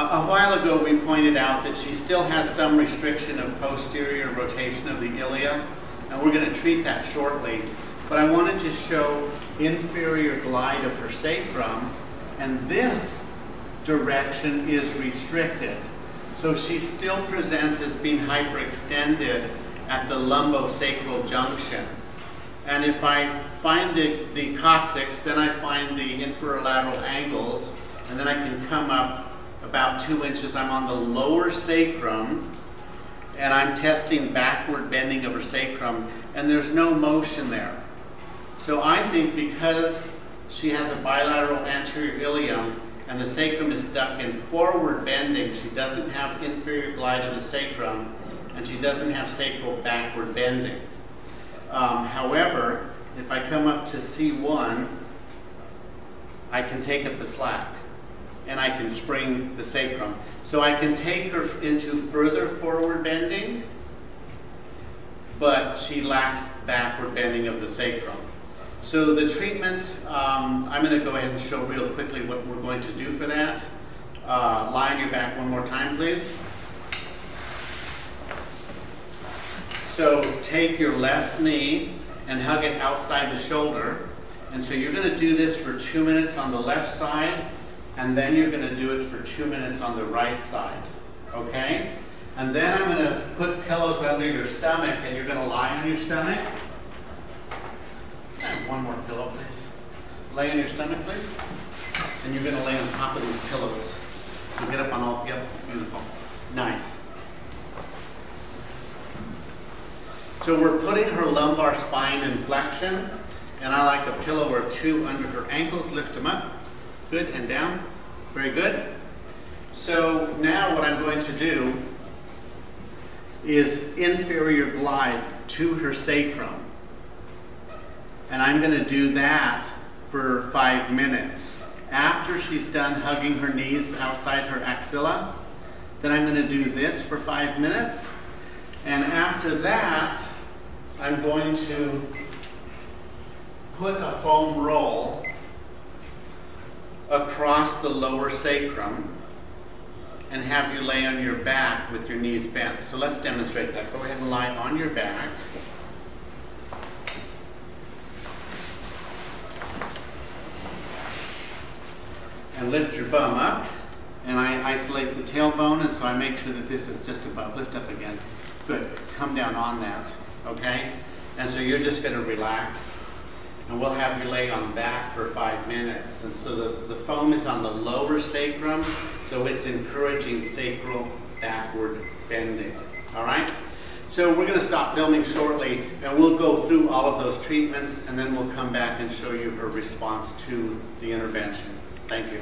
A while ago we pointed out that she still has some restriction of posterior rotation of the ilia, and we're going to treat that shortly. But I wanted to show inferior glide of her sacrum, and this direction is restricted. So she still presents as being hyperextended at the lumbosacral junction. And if I find the coccyx, then I find the inferolateral angles, and then I can come up about 2 inches. I'm on the lower sacrum, and I'm testing backward bending of her sacrum, and there's no motion there. So I think because she has a bilateral anterior ilium and the sacrum is stuck in forward bending, she doesn't have inferior glide of the sacrum, and she doesn't have sacral backward bending. However, if I come up to C1, I can take up the slack, and I can spring the sacrum. So I can take her into further forward bending, but she lacks backward bending of the sacrum. So the treatment, I'm going to go ahead and show real quickly what we're going to do for that. Lie on your back one more time, please. So take your left knee and hug it outside the shoulder. And so you're going to do this for 2 minutes on the left side, and then you're going to do it for 2 minutes on the right side, okay? And then I'm going to put pillows under your stomach, and you're going to lie on your stomach. And one more pillow, please. Lay on your stomach, please. And you're going to lay on top of these pillows. So get up on all, yep, beautiful. Nice. So we're putting her lumbar spine in flexion, and I like a pillow or two under her ankles. Lift them up. Good, and down. Very good. So now what I'm going to do is inferior glide to her sacrum. And I'm going to do that for 5 minutes. After she's done hugging her knees outside her axilla, then I'm going to do this for 5 minutes. And after that, I'm going to put a foam roll across the lower sacrum and have you lay on your back with your knees bent. So let's demonstrate that. Go ahead and lie on your back. And lift your bum up. And I isolate the tailbone, and so I make sure that this is just above. Lift up again. Good. Come down on that. Okay? And so you're just going to relax. And we'll have you lay on that for 5 minutes. And so the foam is on the lower sacrum, so it's encouraging sacral backward bending. All right? So we're going to stop filming shortly, and we'll go through all of those treatments, and then we'll come back and show you her response to the intervention. Thank you.